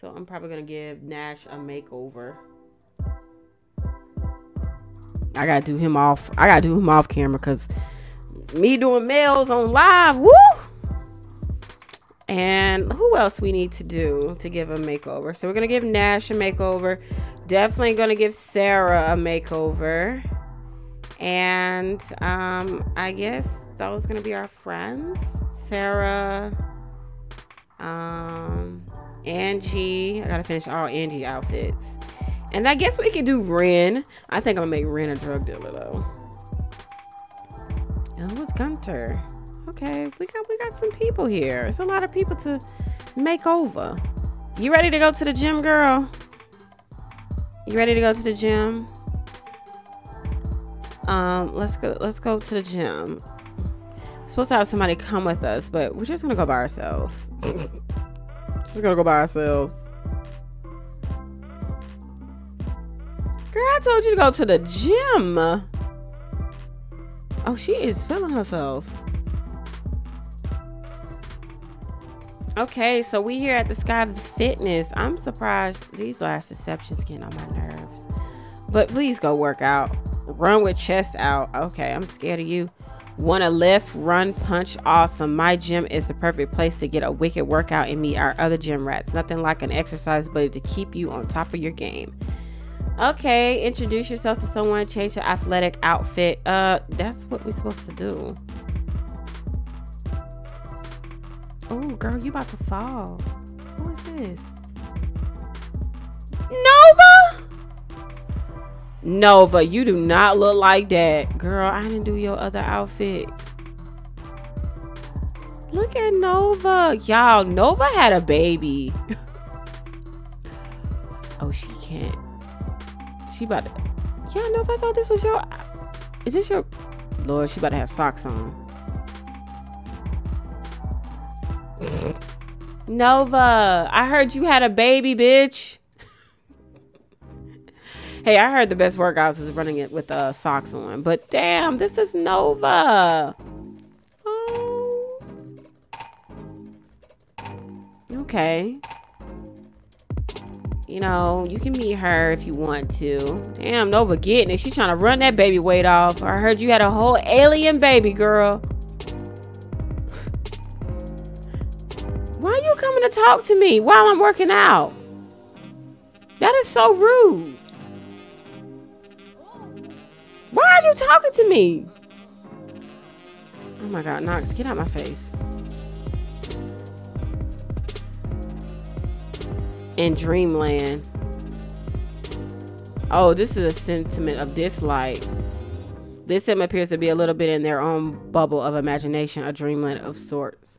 So I'm probably gonna give Nash a makeover. I gotta do him off camera because me doing males on live. Woo! And who else we need to do to give a makeover? So we're gonna give Nash a makeover. Definitely gonna give Sarah a makeover. And I guess that was gonna be our friends. Sarah, Angie. I gotta finish all Angie outfits. And I guess we can do Ren. I think I'm gonna make Ren a drug dealer though. Oh, what's Gunter? Okay, we got some people here. It's a lot of people to make over. You ready to go to the gym, girl? You ready to go to the gym? Let's go to the gym. We're supposed to have somebody come with us, but we're just gonna go by ourselves. Just gonna go by ourselves. Girl, I told you to go to the gym. Oh, she is feeling herself. Okay, so we here at the Sky Fitness. I'm surprised these last deceptions getting on my nerves. But please go work out. Run with chest out. Okay, I'm scared of you. Want to lift, run, punch? Awesome. My gym is the perfect place to get a wicked workout and meet our other gym rats. Nothing like an exercise buddy to keep you on top of your game. Okay, introduce yourself to someone, change your athletic outfit. That's what we're supposed to do. Oh, girl, you about to fall. Who is this? Nova? Nova, you do not look like that. Girl, I didn't do your other outfit. Look at Nova. Y'all, Nova had a baby. Oh, she can't. She about to... Yeah, Nova, I thought this was your... Is this your... Lord, she about to have socks on. Nova, I heard you had a baby, bitch. Hey, I heard the best workouts is running it with socks on, but damn, this is Nova. Oh. Okay. You know, you can meet her if you want to. Damn, Nova getting it. She's trying to run that baby weight off. I heard you had a whole alien baby, girl. Why are you coming to talk to me while I'm working out? That is so rude. Why are you talking to me? Oh my God, Knox, get out my face. In Dreamland. Oh, this is a sentiment of dislike. This sim appears to be a little bit in their own bubble of imagination, a dreamland of sorts.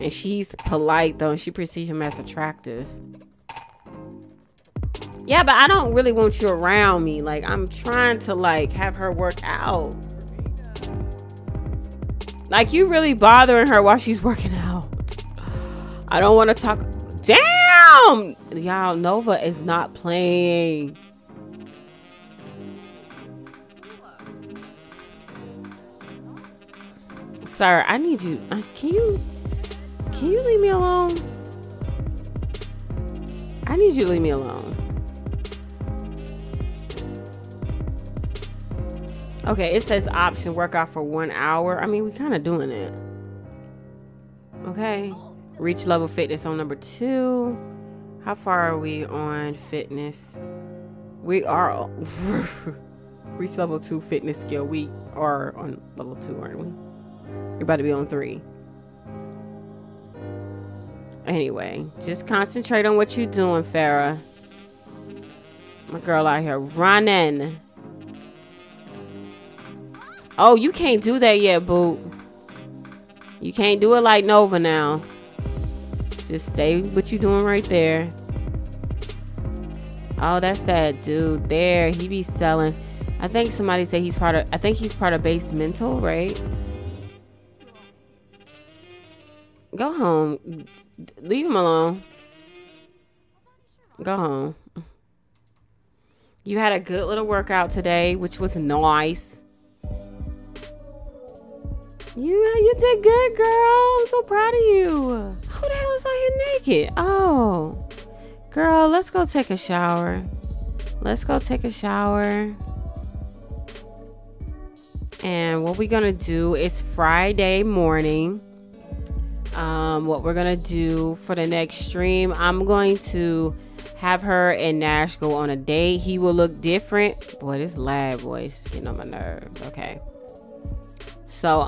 And she's polite though, and she perceives him as attractive. Yeah, but I don't really want you around me. Like, I'm trying to, like, have her work out. Like, you really bothering her while she's working out. I don't want to talk. Damn! Y'all, Nova is not playing. Sir, I need you. Can you leave me alone? I need you to leave me alone. Okay, it says option workout for 1 hour. I mean, we're kind of doing it. Okay, reach level fitness on number 2. How far are we on fitness? We are reach level 2 fitness skill. We are on level 2, aren't we? You're about to be on 3. Anyway, just concentrate on what you're doing, Farrah. My girl out here running. Oh, you can't do that yet, boo. You can't do it like Nova now. Just stay what you doing right there. Oh, that's that dude there. He be selling. I think somebody said he's part of, I think he's part of Base Mental, right? Go home. Leave him alone. Go home. You had a good little workout today, which was nice. You did good, girl. I'm so proud of you. Who the hell is out here naked? Oh, girl, let's go take a shower. Let's go take a shower. And what we're gonna do is Friday morning. What we're gonna do for the next stream, I'm going to have her and Nash go on a date. He will look different. Boy, this lad voice getting on my nerves. Okay. So,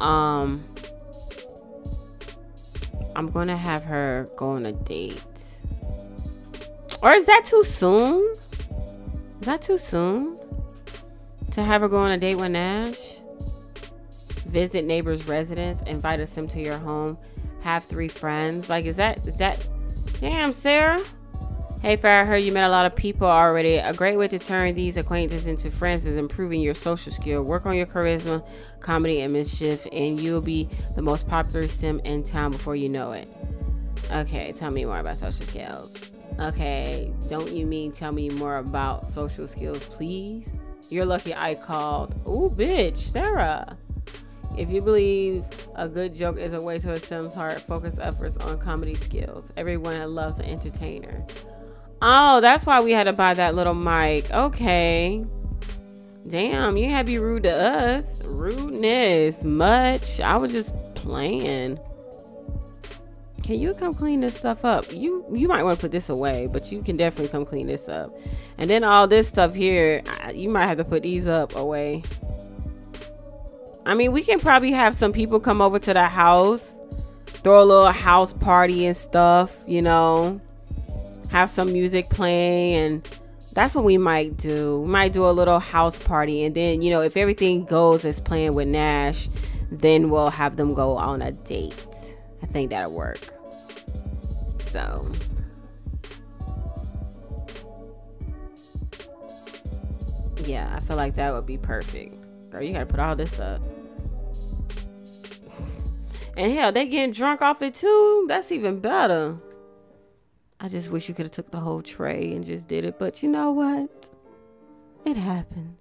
I'm going to have her go on a date. Or is that too soon? Is that too soon? To have her go on a date with Nash? visit neighbor's residence, invite a sim to your home, have 3 friends. Like, is that damn, Sarah? Hey, Farrah, I heard you met a lot of people already. A great way to turn these acquaintances into friends is improving your social skill. Work on your charisma, comedy, and mischief, and you'll be the most popular sim in town before you know it. Okay, tell me more about social skills. Okay, don't you mean tell me more about social skills, please? You're lucky I called. Ooh, bitch, Sarah. If you believe a good joke is a way to a sim's heart, focus efforts on comedy skills. Everyone loves an entertainer. Oh, that's why we had to buy that little mic. Okay. Damn, you had to be rude to us. Rudeness, much. I was just playing. Can you come clean this stuff up? You might want to put this away, but you can definitely come clean this up. And then all this stuff here, you might have to put these up away. I mean, we can probably have some people come over to the house, throw a little house party and stuff, you know. Have some music playing, and that's what we might do. We might do a little house party, and then, you know, if everything goes as planned with Nash, then we'll have them go on a date. I think that'll work. So yeah, I feel like that would be perfect. Girl, you gotta put all this up. And hell, they getting drunk off it too. That's even better. I just wish you could have took the whole tray and just did it, but you know what? It happens.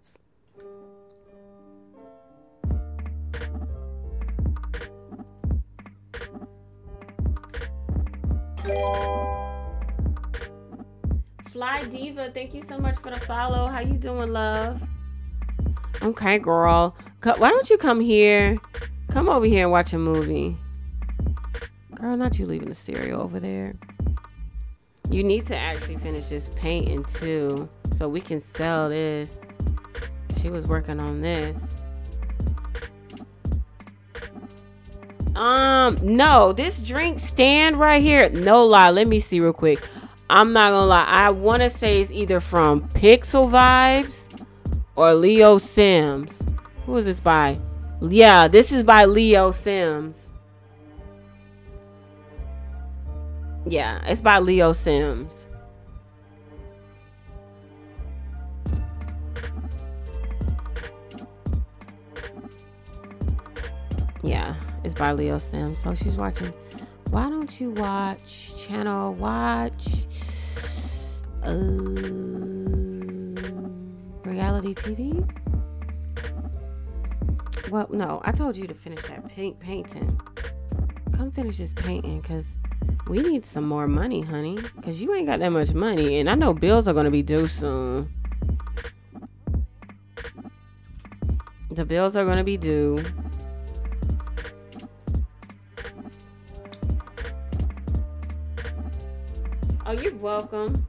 Fly Diva, thank you so much for the follow. How you doing, love? Okay, girl. Why don't you come here? Come over here and watch a movie. Girl, not you leaving the cereal over there. You need to actually finish this painting too, so we can sell this. She was working on this. No, this drink stand right here. No lie, let me see real quick. I'm not gonna lie. I want to say it's either from Pixel Vibes or Leo Sims. Who is this by? Yeah, this is by Leo Sims. Yeah, it's by Leo Sims. Yeah, it's by Leo Sims. So she's watching. Why don't you watch channel? Watch reality TV. Well, no, I told you to finish that painting. Come finish this painting, cause we need some more money, honey, because you ain't got that much money, and I know bills are going to be due soon. The bills are going to be due. Oh, you're welcome.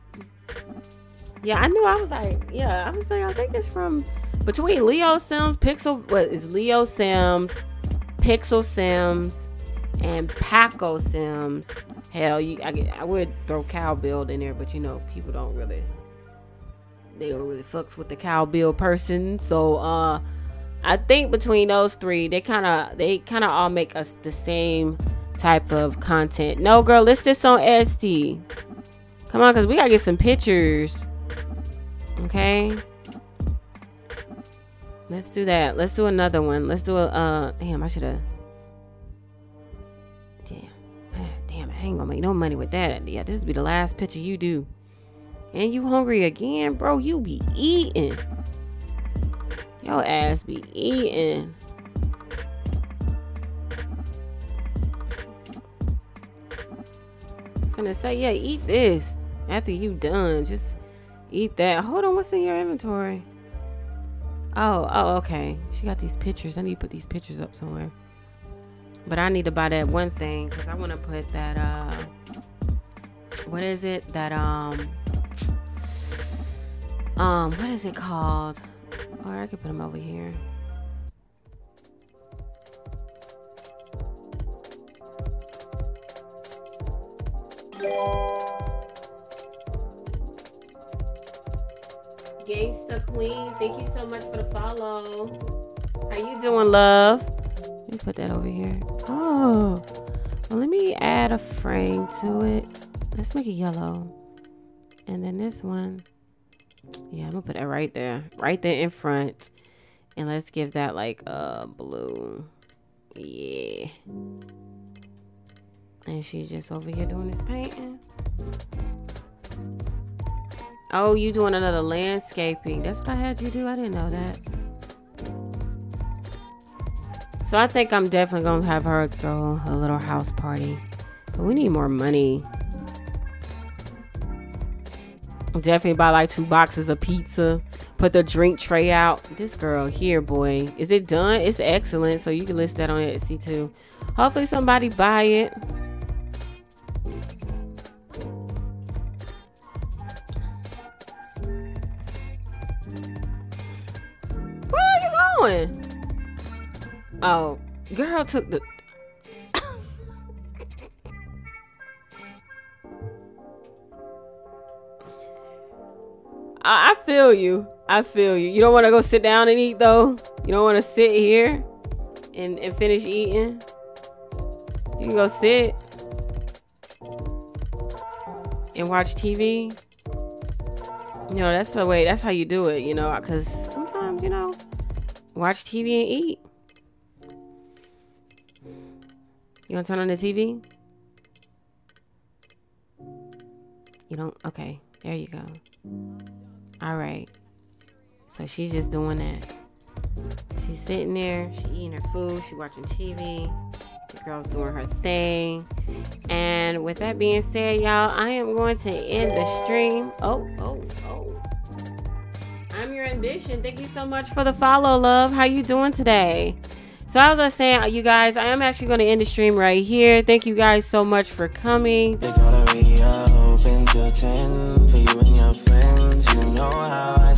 Yeah, I knew. I was like, I think it's from between Leo Sims, Pixel, what is Leo Sims, Pixel Sims, and Paco Sims. Hell, I would throw Cow Build in there, but you know, people don't really, they don't really fucks with the Cow Build person. So I think between those three, they kind of all make us the same type of content. No, girl, list this on Etsy. Come on, cause we gotta get some pictures. Okay, let's do that. Let's do another one. Let's do a damn. I should have. Damn, I ain't gonna make no money with that. Yeah, this will be the last picture you do. And you hungry again, bro? You be eating. Your ass be eating. I'm gonna say, yeah, eat this. After you done, just eat that. Hold on, what's in your inventory? Oh, okay. She got these pictures. I need to put these pictures up somewhere. But I need to buy that one thing because I want to put that, what is it? That, what is it called? Or I could put them over here. Gangsta Queen, thank you so much for the follow. How you doing, love? put that over here. Oh, well, let me add a frame to it. Let's make it yellow. And then this one, yeah, I'm gonna put that right there in front. And let's give that like a blue. Yeah. And she's just over here doing this painting. Oh, you doing another landscaping. That's what I had you do. I didn't know that. So I think I'm definitely gonna have her throw a little house party. But we need more money. Definitely buy like 2 boxes of pizza. Put the drink tray out. This girl here, boy. Is it done? It's excellent. So you can list that on Etsy too. Hopefully somebody buy it. Where are you going? Oh, girl took the... I feel you. I feel you. You don't want to go sit down and eat, though? You don't want to sit here and finish eating? You can go sit and watch TV. You know, that's the way, that's how you do it, you know, because sometimes, you know, watch TV and eat. You want to turn on the TV? You don't? Okay. There you go. All right, so she's just doing that. She's sitting there, she eating her food, she watching TV. The girl's doing her thing. And with that being said, y'all, I am going to end the stream. Oh. I'm Your Ambition. Thank you so much for the follow, love. How you doing today? So as I was saying, you guys, I am actually going to end the stream right here. Thank you guys so much for coming. They got a radio open till 10 for you and your friends. You know how I